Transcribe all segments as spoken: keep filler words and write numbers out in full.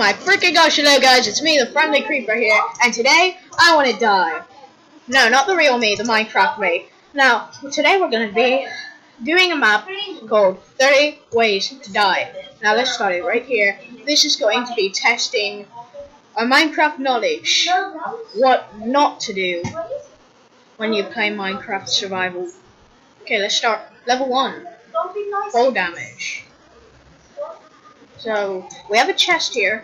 my freaking gosh, hello guys, it's me, the friendly creeper here, and today, I wanna die. No, not the real me, the Minecraft me. Now, today we're gonna be doing a map called thirty ways to die. Now let's start it right here. This is going to be testing our Minecraft knowledge, what not to do when you play Minecraft survival. Okay, let's start level one, fall damage. So, we have a chest here,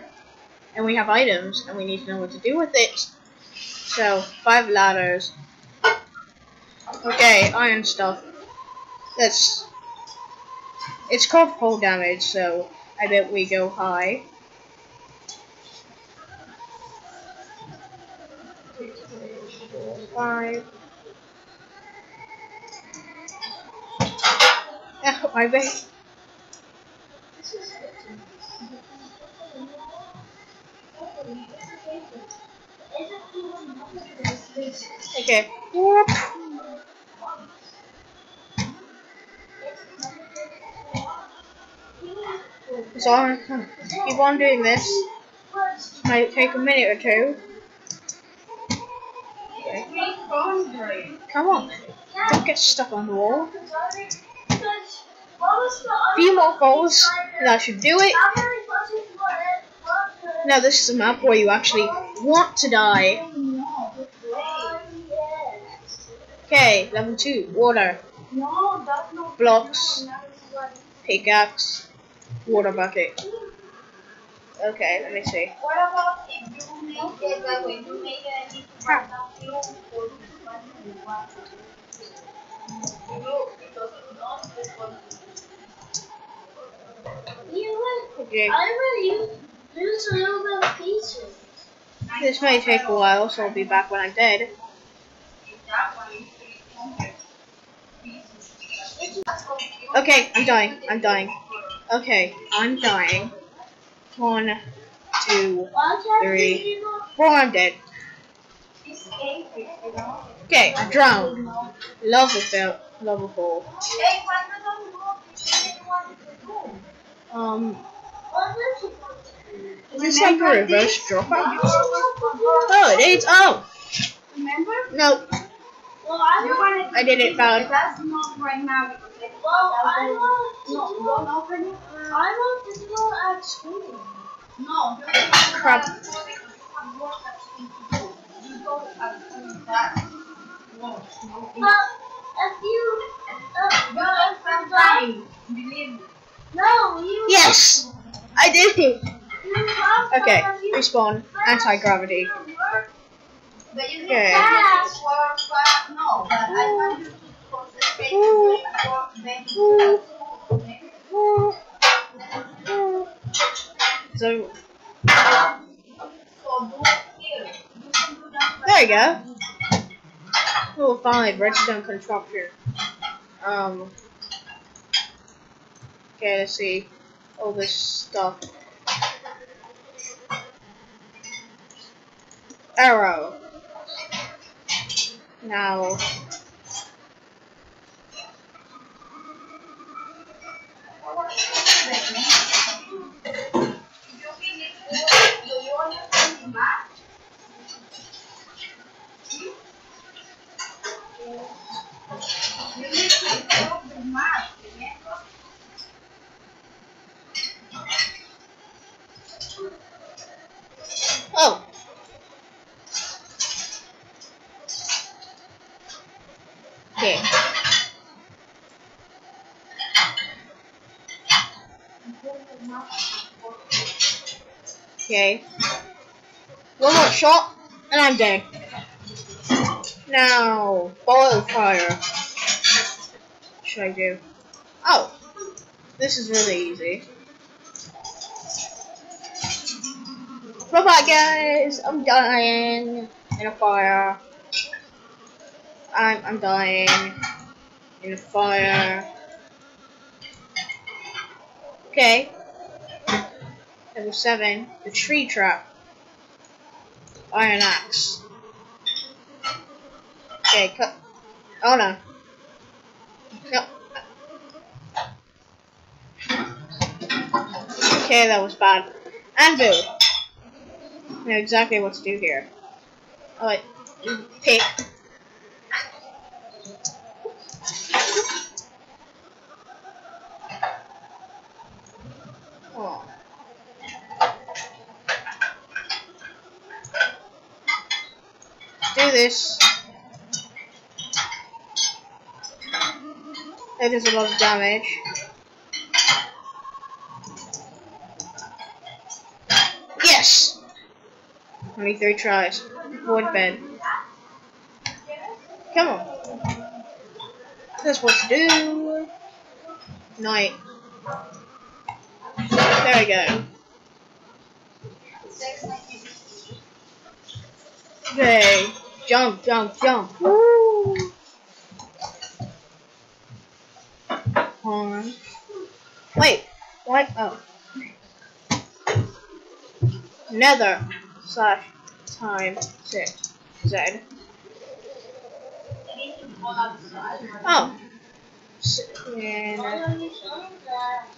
and we have items, and we need to know what to do with it. So, five ladders. Okay, iron stuff. That's... It's called fall damage, so I bet we go high. Five. Oh, I bet. Okay. Whoop. So I'm gonna keep on doing this. It might take a minute or two. Okay. Come on. Don't get stuck on the wall. A few more goals, and that should do it. Now this is a map where you actually want to die. Okay, level two, water, blocks, pickaxe, water bucket. Okay, let me see. Okay. This may take a while, so I'll be back when I'm dead. Okay, I'm dying, I'm dying. Okay, I'm dying. One, two, three, four, I'm dead. Okay, I drowned. Level four. Level four. Um. Is this like a reverse dropout? Oh, it is. Oh. Remember? No. Well, I, I did it bad. That's not right now. Well, I want to go. I want to go at school. No. Crap. But if you, if you I'm dying. Believe. No, you. Yes, I did it. Okay, respawn. Anti-gravity. But you okay. So there you go. Level five, redstone construction. Um. Okay, let's see all this stuff. Arrow. Now. Oh. Okay. Okay. One more shot, and I'm dead. Now, boil fire. What should I do? Oh, this is really easy. Bye bye, guys. I'm dying in a fire. I'm I'm dying in a fire. Okay. Level seven, the tree trap. Iron axe. Okay, cut. Oh no. No. Okay, that was bad. Anvil. I know exactly what to do here. Alright, pick. Oh. Do this. That does a lot of damage. Yes! Only three tries. Void bed. Come on. That's what to do. Night. There we go. Okay. Jump, jump, jump. Woo! On. Wait. What? Oh. Nether slash time six Z. Oh. And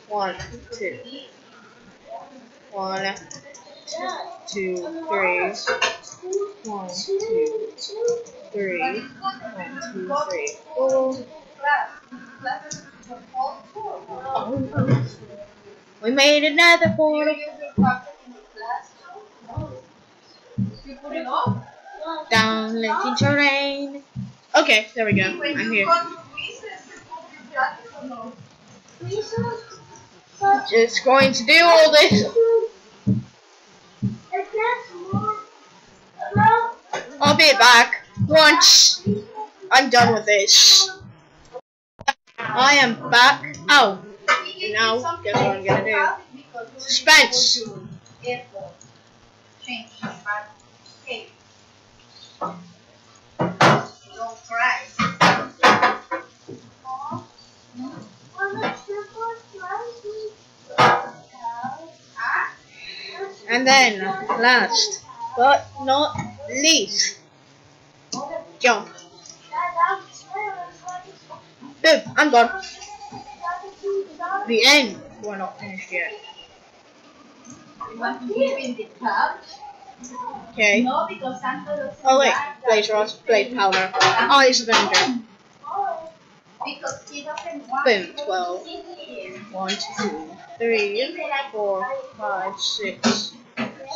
one, two. One, two, three. One, two, three. One, two, three, four. Oh. We made another portal. Down linking terrain. Okay, there we go. I'm here. Just going to do all this. I'll be back once I'm done with this. I am back. Oh, now guess what I'm gonna do? Suspense. And then, last but not least, jump. Boom, I'm gone. The end. We're not finished yet. Okay. Oh wait, blaze rods, blade powder, ice avenger. Boom, twelve. One, two, three, four, five, six,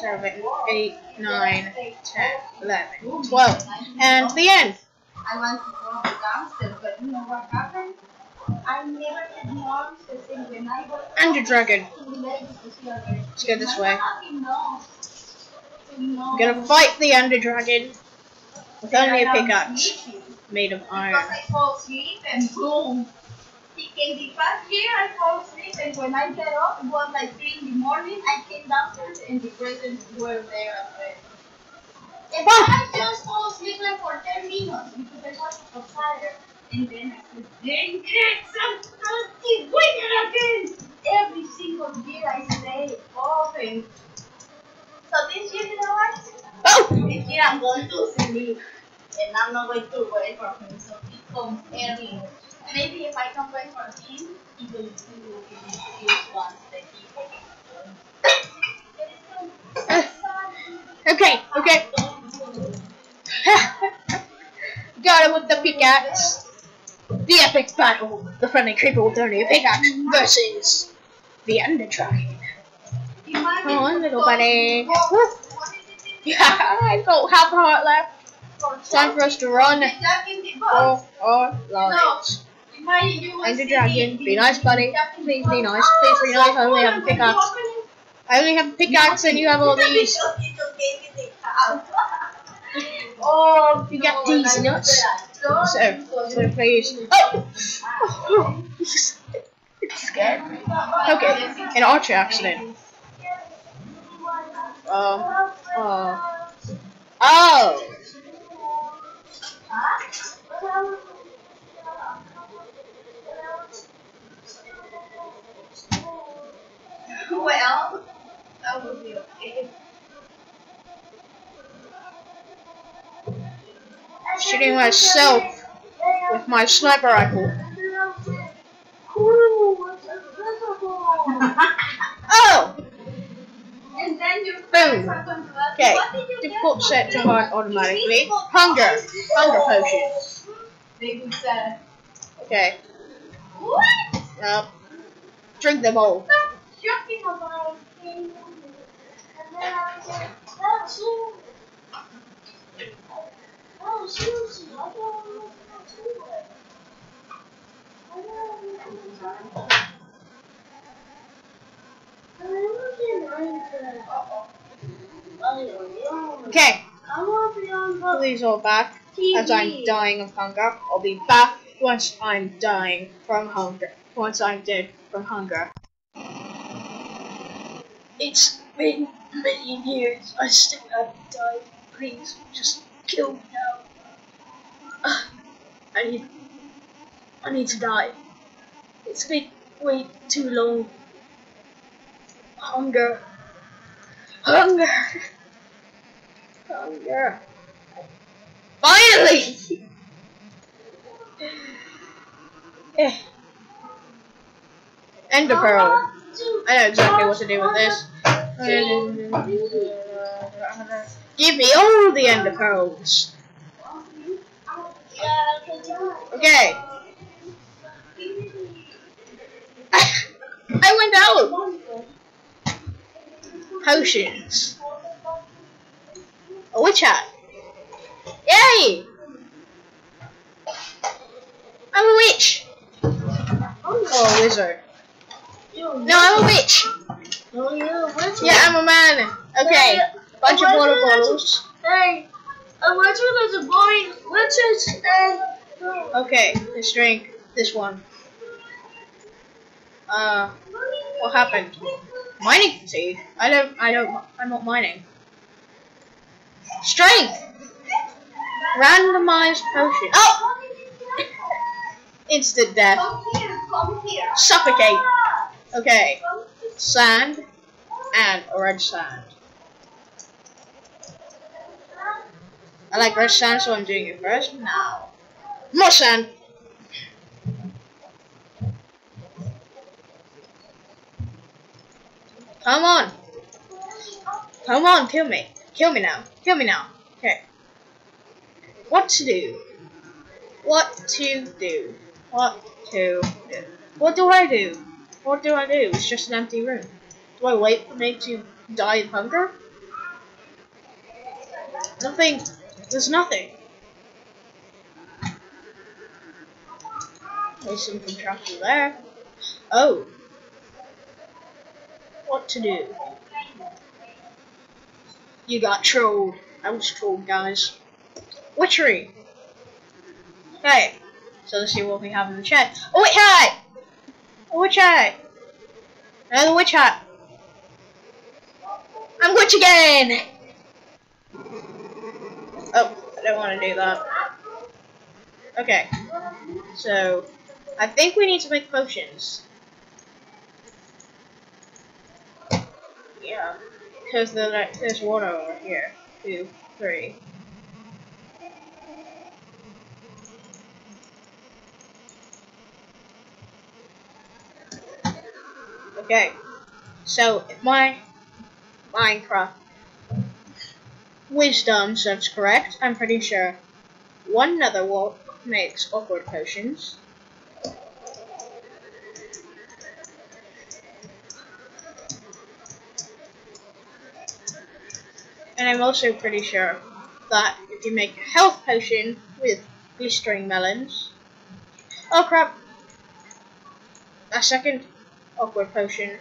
seven, eight, nine, ten, eleven, twelve. And the end. I want to go on the downstairs, but you know what happened? I never did more since when I was. And a dragon. Let's go this way. I'm gonna fight the Ender Dragon with only a pickaxe made of iron. Because I fall asleep and boom. He came the past year, I fall asleep, and when I get up, it was like three in the morning. I came downstairs and the presents were there as well. And I just fall asleep like for ten minutes because I was tired. And then I said, dang it, I'm thirsty, wake again! Every single year I say, often. So this year, you know what? Oh! This year I'm going to sleep, and I'm not going to wait for him, so he comes every year. Maybe if I come wait for him, he will do his ones that he can do. Okay, okay. Got him with the pickaxe. The epic battle. The friendly creeper with only a pickaxe versus the Ender Dragon. Come on, little bunny. Yeah, I don't have a heart left. Time for us to run for our lives. And the dragon, be nice, buddy. Please be nice. Please be nice. I only have a pickaxe. I only have a pickaxe, and you have all these. Oh, you get these nuts. So, so please. Oh, it's scared. Okay, an archer accident. Um, uh, oh! Well, that would be okay. Shooting myself with my sniper rifle. Oh! And then and your friends are going to ask okay. What did you difficult get set to heart automatically. Hunger. Hunger potion. They could sell. Okay. What? Nope. Drink them all. Stop joking about it. Oh, Susie. Oh, Susie. I don't know how to do it. I don't know how to do it. Okay, please all back as I'm dying of hunger. I'll be back once I'm dying from hunger. Once I'm dead from hunger. It's been a million years. I still haven't died. Please just kill me now. I need, I need to die. It's been way too long. Hunger. Hunger. Hunger. Finally! eh. Ender pearl. I know exactly what to do with this. Give me all the ender pearls. Okay. I went out. Potions. A witch hat. Yay! I'm a witch. Oh, a wizard. No, I'm a witch. Yeah, I'm a man. Okay, bunch of water bottles. Hey, a witch is a boy. Witches and. Okay, let's drink this one. Uh, what happened? Mining fatigue? I don't, I don't, I'm not mining. Strength! Randomized potion. Oh! Instant death. Suffocate. Okay. Sand and red sand. I like red sand, so I'm doing it first. Now. More sand! Come on! Come on, kill me! Kill me now! Kill me now! Okay. What to do? What to do? What to do? What do I do? What do I do? It's just an empty room. Do I wait for me to die of hunger? Nothing. There's nothing. There's some contraption there. Oh. What to do? You got trolled. I was trolled, guys. Witchery. Okay, so let's see what we have in the chat. A witch hat. A witch hat. Another witch hat. I'm witch again. Oh, I don't want to do that. Okay, so I think we need to make potions. Yeah, because the, like, there's water over here. Two, three. Okay, so if my Minecraft wisdom serves correct, I'm pretty sure one nether wart makes awkward potions. And I'm also pretty sure that if you make a health potion with glistering melons. Oh crap! A second awkward potion.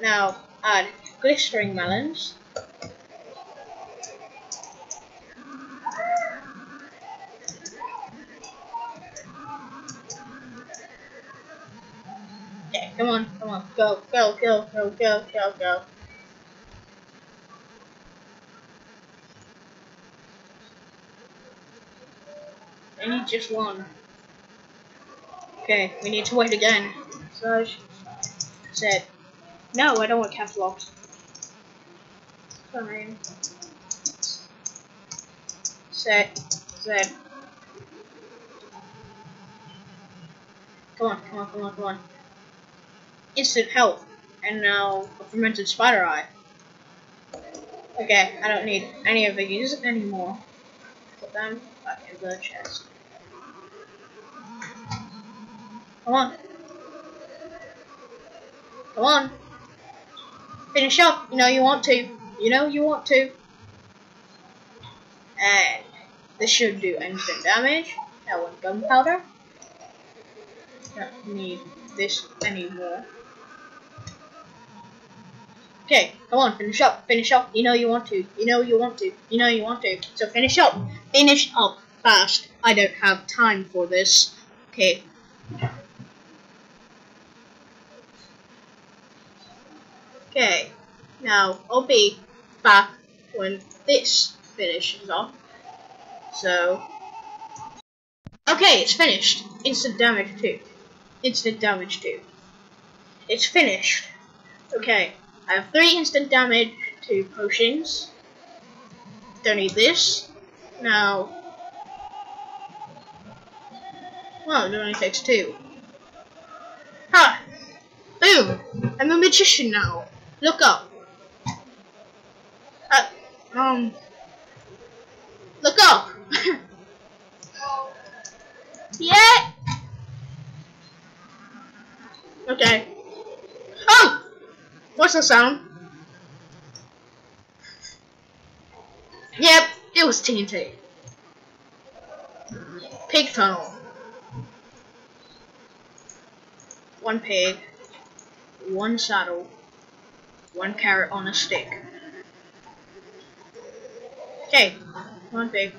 Now add glistering melons. Okay, come on, come on, go, go, go, go, go, go, go. I need just one. Okay, we need to wait again. So said, no, I don't want catalogs. Fine. Set, set. Come on, come on, come on, come on. Instant health, and now a fermented spider eye. Okay, I don't need any of these anymore. Put them back in the chest. Come on. Come on. Finish up. You know you want to. You know you want to. And this should do instant damage. That one gunpowder. Don't need this anymore. Okay, come on, finish up, finish up. You know you want to. You know you want to. You know you want to. So finish up. Finish up fast. I don't have time for this. Okay. Okay. Now I'll be back when this finishes off. So okay, it's finished. Instant damage two. Instant damage two. It's finished. Okay. I have three instant damage two potions. Don't need this. Now well, it only takes two. Ha! Boom! I'm a magician now. Look up. Uh, um Look up. Yeah. Okay. Oh! What's the sound? Yep, it was T N T. Pig tunnel. One pig, one saddle, one carrot on a stick. Okay, come on pig.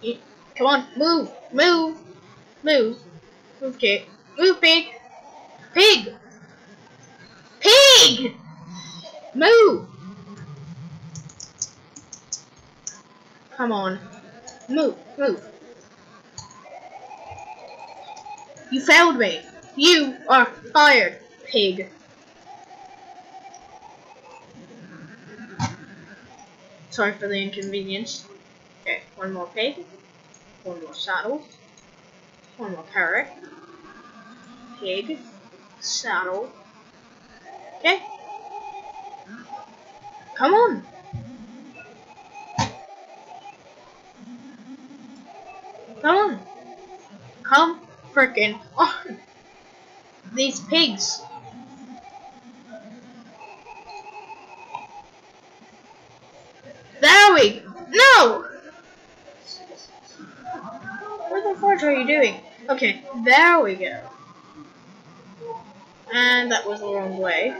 Eat. Come on, move, move, move, move pig, move pig, pig, pig, move. Come on, move, move. You failed me. You are fired, pig. Sorry for the inconvenience. Okay, one more pig, one more saddle, one more carrot, pig, saddle. Okay. Come on. Come on. Come frickin' on. These pigs. There we go. No! What the fudge are you doing? Okay, there we go. And that was the wrong way.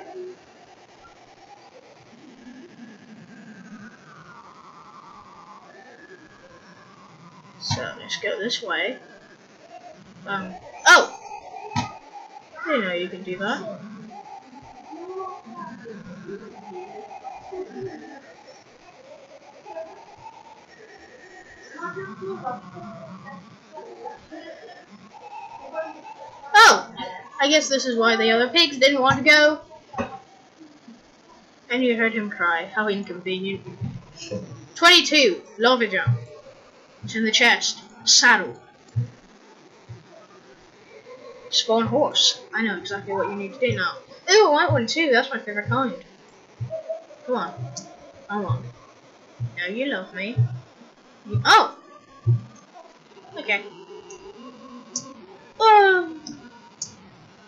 So let's go this way. Um. Oh! I didn't know you could do that. Oh! I guess this is why the other pigs didn't want to go. And you heard him cry. How inconvenient. twenty-two. Lava jump. It's in the chest. Saddle. Spawn horse. I know exactly what you need to do now. Ooh, a white one too. That's my favorite kind. Come on. Come on. Now you love me. You oh! Okay. Um.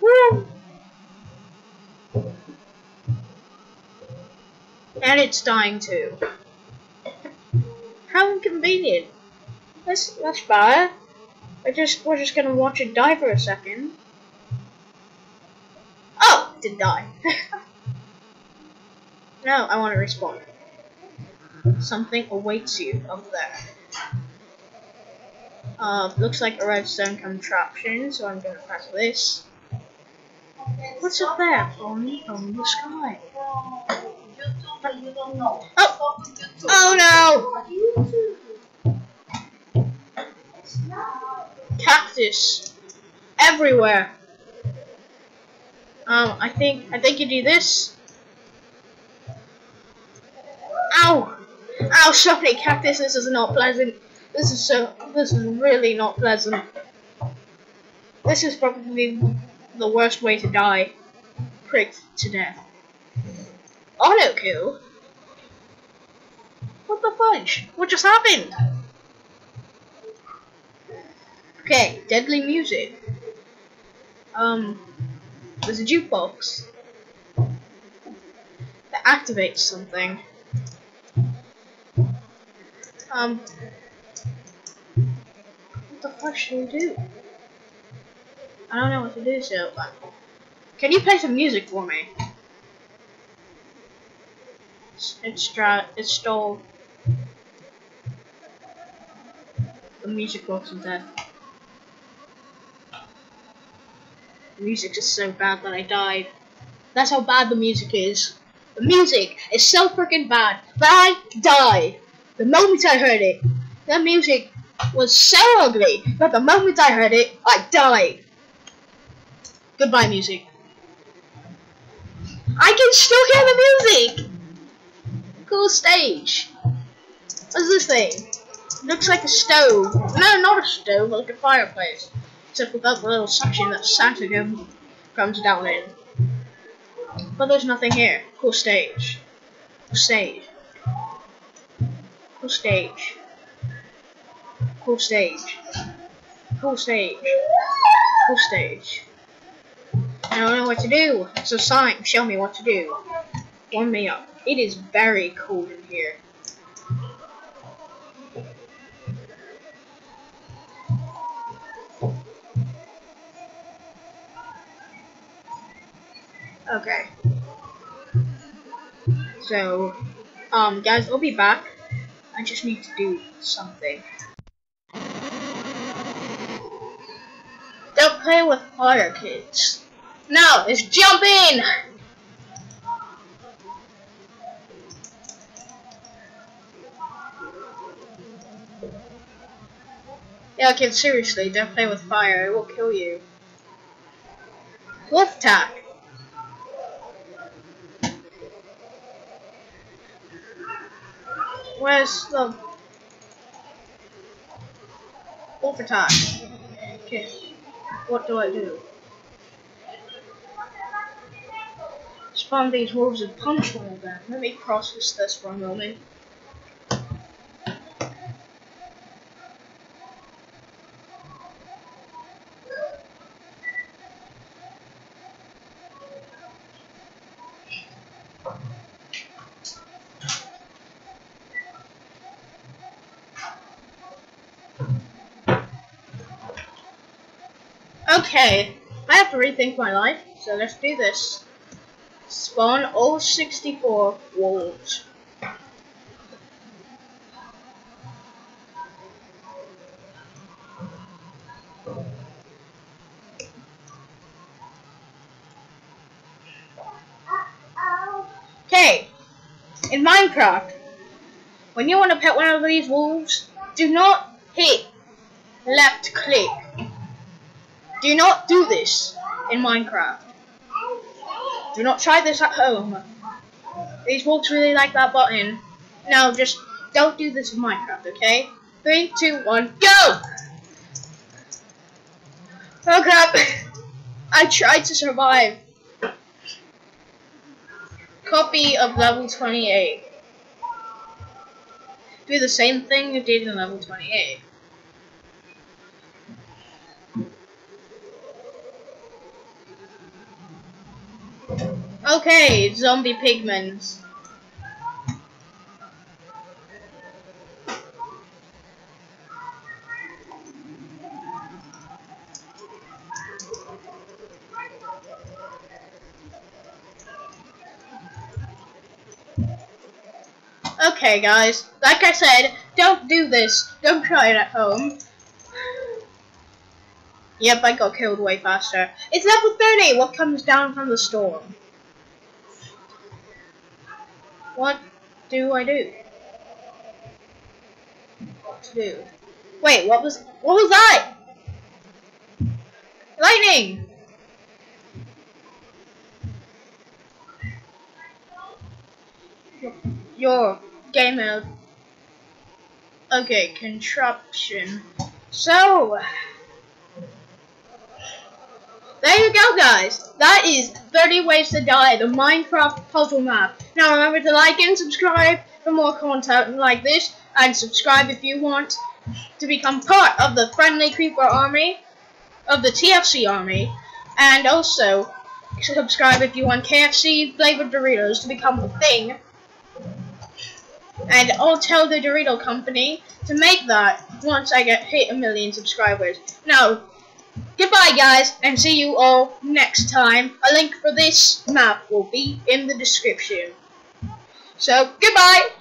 Woo! And it's dying too. How inconvenient. That's, that's bad. We're just, we're just gonna watch it die for a second. Oh! It did die. No, I want to respawn. Something awaits you up there. Uh, looks like a redstone contraption, so I'm gonna press this. What's up there? Falling from the sky. Oh! Oh no! Cactus everywhere. Um, I think I think you do this. Ow! Ow! So many cactuses is not pleasant. This is so. This is really not pleasant. This is probably the worst way to die. Pricked to death. Auto kill. What the fudge? What just happened? Okay, deadly music. Um, there's a jukebox that activates something. Um, what the fuck should we do? I don't know what to do, so but can you play some music for me? It's it stole the music box from there. The music is so bad that I died. That's how bad the music is. The music is so freaking bad that I died. The moment I heard it, that music was so ugly that the moment I heard it, I died. Goodbye, music. I can still hear the music! Cool stage. What's this thing? Looks like a stove. No, not a stove, but like a fireplace. Except without the little suction that Santa comes down in. But there's nothing here. Cool stage. Cool stage. Cool stage. Cool stage. Cool stage. Cool stage. I don't know what to do, so Sonic, show me what to do. Warm me up. It is very cold in here. Okay. So, um, guys, I'll be back. I just need to do something. Don't play with fire, kids. No, it's jumping. Yeah, kid, seriously, don't play with fire. It will kill you. Wolf attack. Where's the wolf attack? Okay, what do I do? Spawn these wolves and punch one of them. Let me process this for a moment. Okay, I have to rethink my life, so let's do this. Spawn all sixty-four wolves. Okay, in Minecraft, when you want to pet one of these wolves, do not hit left click. Do not do this in Minecraft. Do not try this at home. These wolves really like that button. No, just don't do this in Minecraft, okay? Three, two, one, go! Oh crap! I tried to survive. Copy of level twenty-eight. Do the same thing you did in level twenty-eight. Okay, zombie pigmen. Okay, guys, like I said, don't do this. Don't try it at home. Yep, I got killed way faster. It's level thirty, what comes down from the storm. What do I do? What to do? Wait, what was what was that? Lightning! Your, your game mode. Okay, contraption. So There you go, guys. That is thirty Ways to Die, the Minecraft puzzle map. Now remember to like and subscribe for more content like this, and subscribe if you want to become part of the friendly creeper army, of the T F C Army, and also subscribe if you want K F C flavored Doritos to become a thing, and I'll tell the Dorito company to make that once I get hit a million subscribers. Now, goodbye, guys, and see you all next time. A link for this map will be in the description. So, goodbye!